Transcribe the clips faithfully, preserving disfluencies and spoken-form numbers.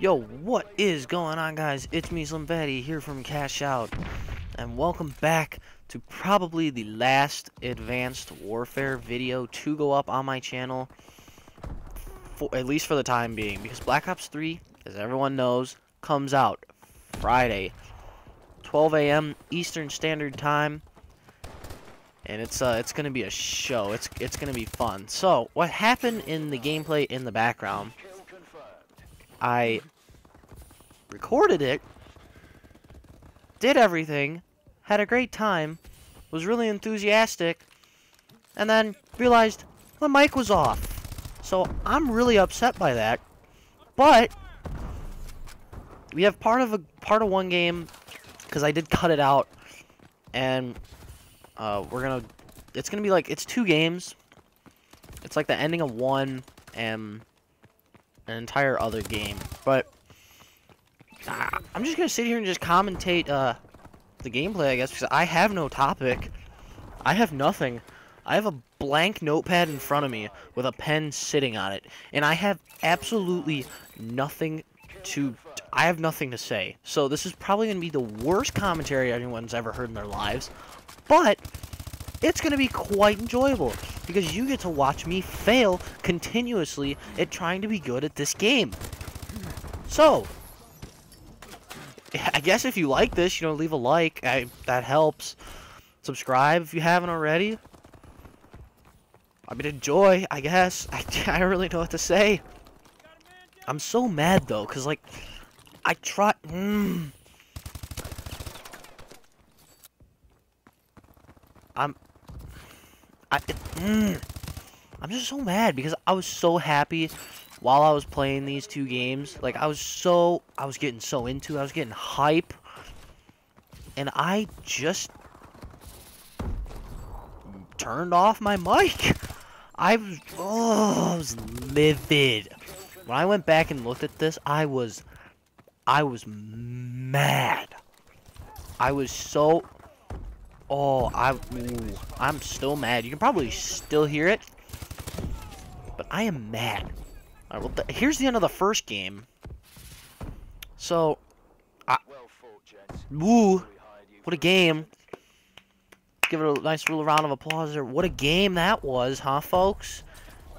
Yo, what is going on, guys? It's me, Slim Betty, here from Cash Out, and welcome back to probably the last Advanced Warfare video to go up on my channel, for, at least for the time being, because Black Ops three, as everyone knows, comes out Friday, twelve A M Eastern Standard Time, and it's uh, it's gonna be a show. It's it's gonna be fun. So, what happened in the gameplay in the background? I recorded it, did everything, had a great time, was really enthusiastic, and then realized the mic was off. So I'm really upset by that. But we have part of a part of one game because I did cut it out, and uh, we're gonna. It's gonna be like it's two games. It's like the ending of one and an entire other game, but uh, I'm just gonna sit here and just commentate uh, the gameplay, I guess, because I have no topic. I have nothing. I have a blank notepad in front of me with a pen sitting on it, and I have absolutely nothing to I have nothing to say. So this is probably gonna be the worst commentary anyone's ever heard in their lives, but it's going to be quite enjoyable because you get to watch me fail continuously at trying to be good at this game. So, I guess if you like this, you know, leave a like. I, that helps. Subscribe if you haven't already. I mean, enjoy, I guess. I, I don't really know what to say. I'm so mad, though, because, like, I try... Mm, I'm... I, it, mm, I'm just so mad because I was so happy while I was playing these two games. Like, I was so... I was getting so into it. I was getting hype. And I just... turned off my mic. I was... Oh, I was livid. When I went back and looked at this, I was... I was mad. I was so... Oh, I, ooh, I'm still mad. You can probably still hear it, but I am mad. All right, well, th here's the end of the first game. So, I, woo, what a game. Give it a nice little round of applause there. What a game that was, huh, folks?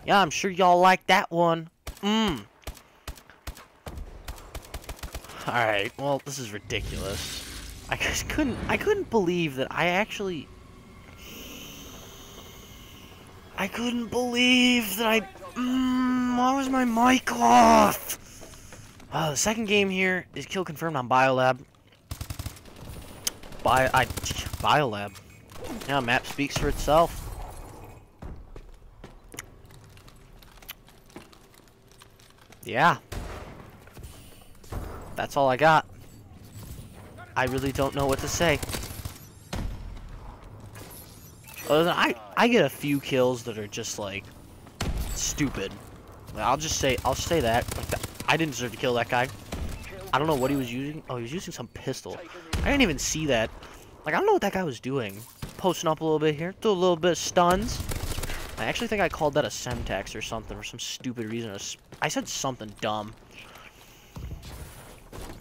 Yeah, I'm sure y'all liked that one. Mmm. All right, well, this is ridiculous. I just couldn't, I couldn't believe that I actually, I couldn't believe that I, mm, why was my mic off? Oh, the second game here is kill confirmed on BioLab. Bio, I, BioLab. Yeah, map speaks for itself. Yeah. That's all I got. I really don't know what to say. Other than I, I get a few kills that are just like stupid. I'll just say, I'll say that. I didn't deserve to kill that guy. I don't know what he was using. Oh, he was using some pistol. I didn't even see that. Like, I don't know what that guy was doing. Posting up a little bit here. Do a little bit of stuns. I actually think I called that a semtex or something for some stupid reason. I said something dumb.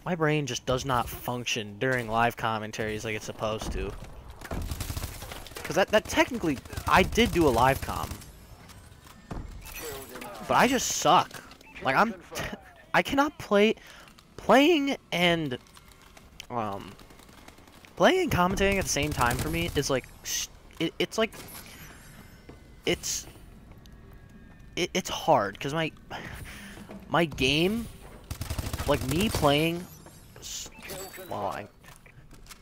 My brain just does not function during live commentaries like it's supposed to. Because that, that technically, I did do a live com. But I just suck. Like, I'm... I cannot play... Playing and... Um... Playing and commentating at the same time for me is like... It, it's like... It's... It, it's hard, because my... My game... Like, me playing, well, I,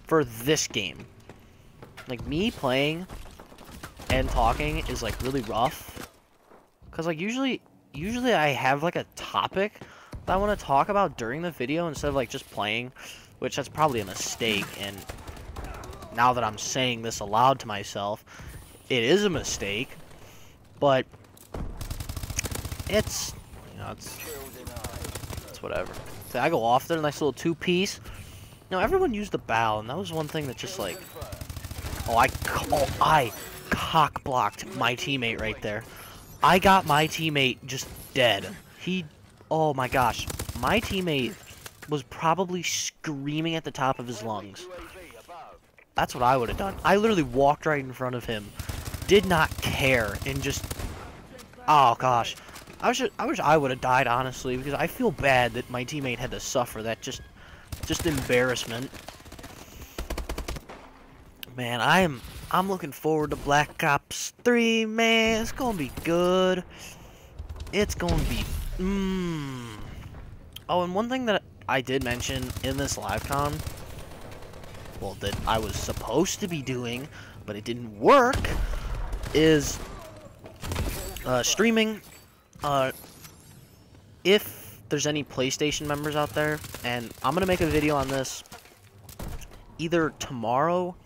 for this game, like, me playing and talking is, like, really rough. Because, like, usually, usually I have, like, a topic that I want to talk about during the video instead of, like, just playing, which that's probably a mistake. And now that I'm saying this aloud to myself, it is a mistake, but it's, you know, it's, it's whatever. So I go off there, nice little two-piece. Now, everyone used the bow, and that was one thing that just, like... Oh, I, oh, I cock-blocked my teammate right there. I got my teammate just dead. He... Oh, my gosh. My teammate was probably screaming at the top of his lungs. That's what I would have done. I literally walked right in front of him, did not care, and just... Oh, gosh. I wish I, wish I would have died, honestly, because I feel bad that my teammate had to suffer that just just embarrassment. Man, I'm I'm looking forward to Black Ops three, man. It's gonna be good. It's gonna be mmm. Oh, and one thing that I did mention in this live con, well, that I was supposed to be doing, but it didn't work, is uh, streaming. Uh, if there's any PlayStation members out there, and I'm gonna make a video on this either tomorrow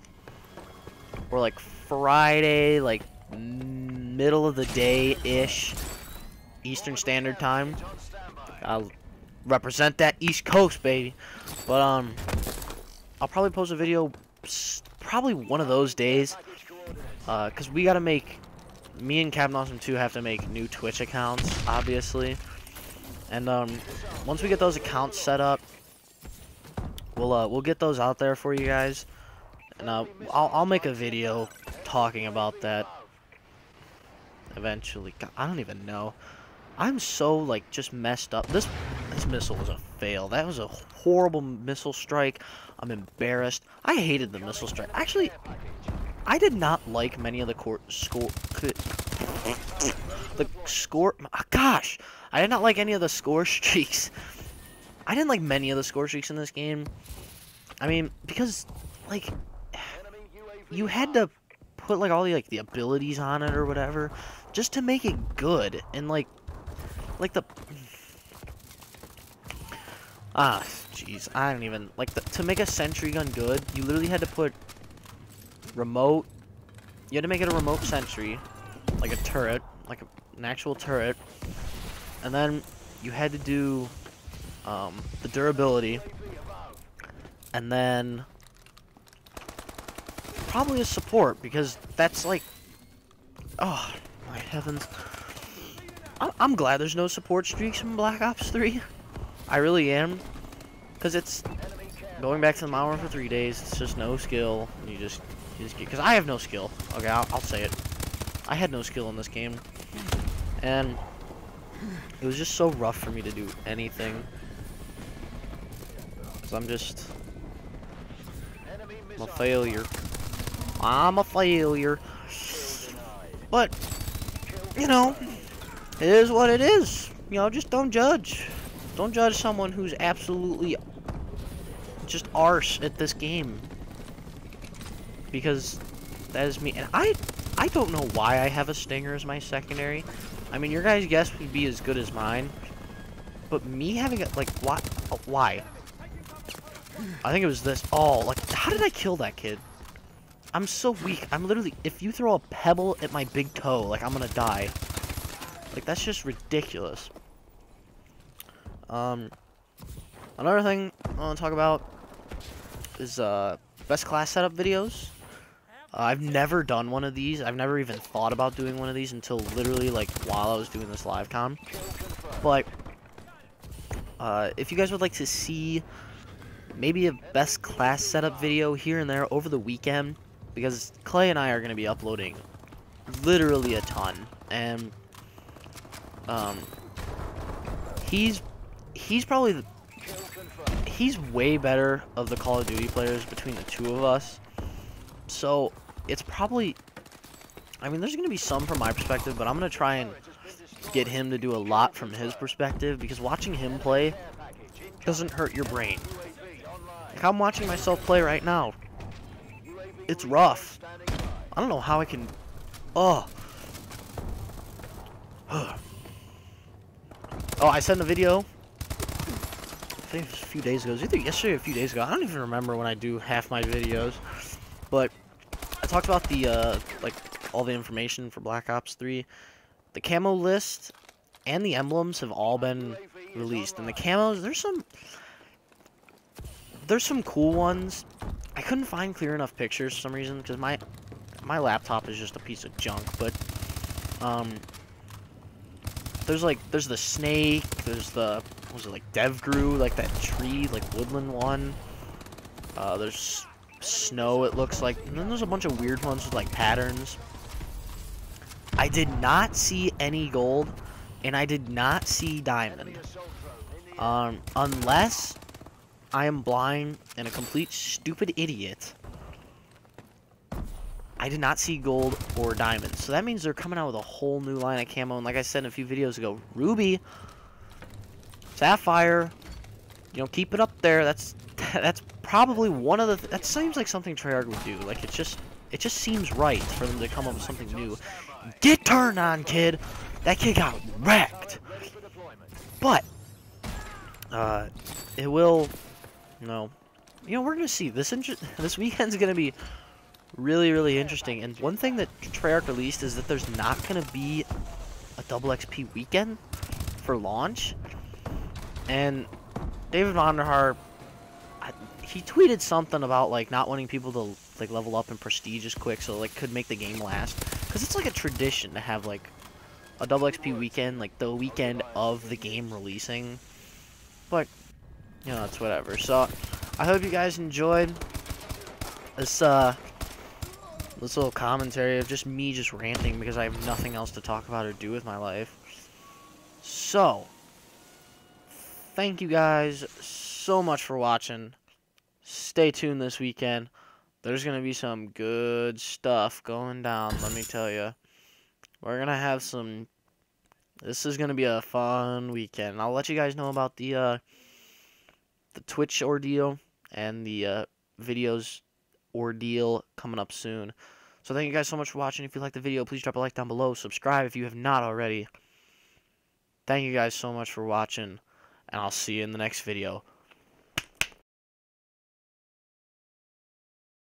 or like Friday, like middle of the day-ish Eastern Standard Time. I'll represent that East Coast, baby. But um, I'll probably post a video probably one of those days, uh, cause we gotta make. Me and Captain Awesome two have to make new Twitch accounts, obviously. And um, once we get those accounts set up, we'll uh, we'll get those out there for you guys. And uh, I'll I'll make a video talking about that eventually. God, I don't even know. I'm so like just messed up. This this missile was a fail. That was a horrible missile strike. I'm embarrassed. I hated the missile strike. Actually, I did not like many of the court score. The score. Oh, gosh, I did not like any of the score streaks. I didn't like many of the score streaks in this game. I mean, because like you had to put like all the like the abilities on it or whatever, just to make it good. And like, like the ah, jeez, I don't even like the, to make a sentry gun good. You literally had to put. Remote, you had to make it a remote sentry, like a turret, like a, an actual turret, and then you had to do um, the durability, and then probably a support, because that's like, oh my heavens, I I'm glad there's no support streaks in Black Ops three, I really am, because it's, going back to the mountain for three days, it's just no skill, you just... Because I have no skill. Okay, I'll, I'll say it. I had no skill in this game. And it was just so rough for me to do anything. Because I'm just... I'm a failure. I'm a failure. But, you know, it is what it is. You know, just don't judge. Don't judge someone who's absolutely just arse at this game. Because that is me, and I I don't know why I have a Stinger as my secondary. I mean, your guys' guess would be as good as mine, but me having a, like, why, why? I think it was this, oh, like, how did I kill that kid? I'm so weak, I'm literally, if you throw a pebble at my big toe, like, I'm gonna die. Like, that's just ridiculous. Um, another thing I wanna talk about is, uh, best class setup videos. Uh, I've never done one of these. I've never even thought about doing one of these until literally like while I was doing this live con. But uh, if you guys would like to see maybe a best class setup video here and there over the weekend, because Clay and I are going to be uploading literally a ton, and um, he's he's probably the, he's way better of the Call of Duty players between the two of us. So it's probably, I mean, there's going to be some from my perspective, but I'm going to try and get him to do a lot from his perspective, because watching him play doesn't hurt your brain. Like, I'm watching myself play right now. It's rough. I don't know how I can, oh. Oh, I sent a video. I think it was a few days ago. It was either yesterday or a few days ago. I don't even remember when I do half my videos. But I talked about the uh, like all the information for Black Ops three. The camo list and the emblems have all been released. And the camos, there's some there's some cool ones. I couldn't find clear enough pictures for some reason, because my my laptop is just a piece of junk. But um, there's like there's the snake, there's the what was it, like DevGru, like that tree, like woodland one. Uh, there's snow, it looks like. And then there's a bunch of weird ones with like patterns. I did not see any gold, and I did not see diamond. Um, unless I am blind and a complete stupid idiot. I did not see gold or diamond. So that means they're coming out with a whole new line of camo. And like I said in a few videos ago, ruby, sapphire, you know, keep it up there. That's that's probably one of the... Th that seems like something Treyarch would do. Like, it just, it just seems right for them to come up with something new. Get turned on, kid. That kid got wrecked. But, uh, it will, you know... You know, we're going to see. This, this weekend's going to be... really, really interesting. And one thing that Treyarch released is that there's not going to be a double X P weekend for launch. And David Vonderhaar, I, he tweeted something about like not wanting people to like level up and prestige as quick, so like could make the game last. Because it's like a tradition to have like a double X P weekend, like the weekend of the game releasing. But you know, it's whatever. So I hope you guys enjoyed this. Uh, This little commentary of just me just ranting because I have nothing else to talk about or do with my life. So, thank you guys so much for watching. Stay tuned this weekend. There's going to be some good stuff going down, let me tell you. We're going to have some... This is going to be a fun weekend. I'll let you guys know about the, uh, the Twitch ordeal and the uh, videos ordeal coming up soon. So thank you guys so much for watching. If you liked the video, please drop a like down below. Subscribe if you have not already. Thank you guys so much for watching, and I'll see you in the next video.